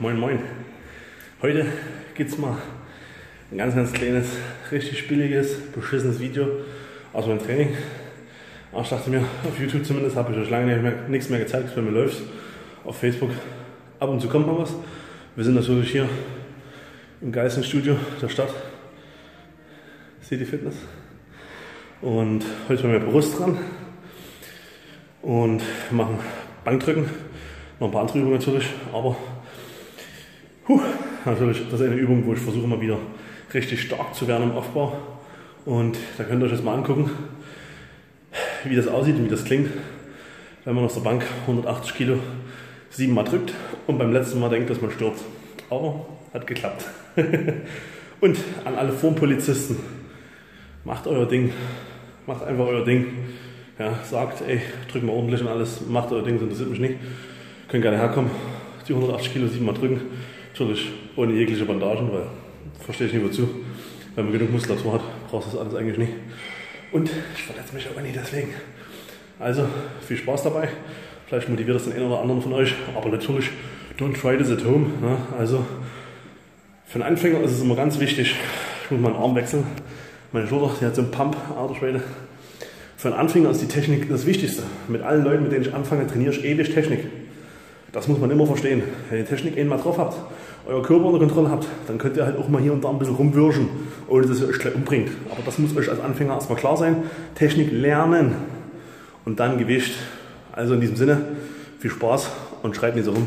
Moin moin, heute gibt es mal ein ganz kleines, richtig billiges, beschissenes Video aus meinem Training. Aber ich dachte mir, auf YouTube zumindest habe ich euch lange nichts mehr gezeigt, wenn mir läuft. Auf Facebook ab und zu kommt mal was. Wir sind natürlich hier im geilsten Studio der Stadt, City Fitness. Und heute haben wir Brust dran und machen Bankdrücken. Noch ein paar andere Übungen natürlich, aber natürlich, das ist eine Übung, wo ich versuche mal wieder richtig stark zu werden im Aufbau. Und da könnt ihr euch jetzt mal angucken, wie das aussieht und wie das klingt, wenn man aus der Bank 180 Kilo 7-mal drückt und beim letzten Mal denkt, dass man stirbt. Aber hat geklappt. Und an alle Formpolizisten, macht euer Ding, macht einfach euer Ding. Ja, sagt, ey, drückt mal ordentlich und alles, macht euer Ding, das interessiert mich nicht. Können gerne herkommen, die 180 Kilo 7-mal drücken, natürlich ohne jegliche Bandagen, weil verstehe ich nicht wozu. Wenn man genug Muskulatur hat, brauchst du das alles eigentlich nicht. Und ich verletze mich aber nicht deswegen. Also viel Spaß dabei, vielleicht motiviert das den einen oder anderen von euch, aber natürlich, don't try this at home. Also für einen Anfänger ist es immer ganz wichtig, ich muss meinen Arm wechseln, meine Schulter, die hat so einen Pump, Arterschwelle. Für einen Anfänger ist die Technik das Wichtigste. Mit allen Leuten, mit denen ich anfange, trainiere ich ewig Technik. Das muss man immer verstehen. Wenn ihr die Technik einmal drauf habt, euer Körper unter Kontrolle habt, dann könnt ihr halt auch mal hier und da ein bisschen rumwürschen, ohne dass ihr euch gleich umbringt. Aber das muss euch als Anfänger erstmal klar sein. Technik lernen und dann Gewicht. Also in diesem Sinne, viel Spaß und schreibt nicht so rum.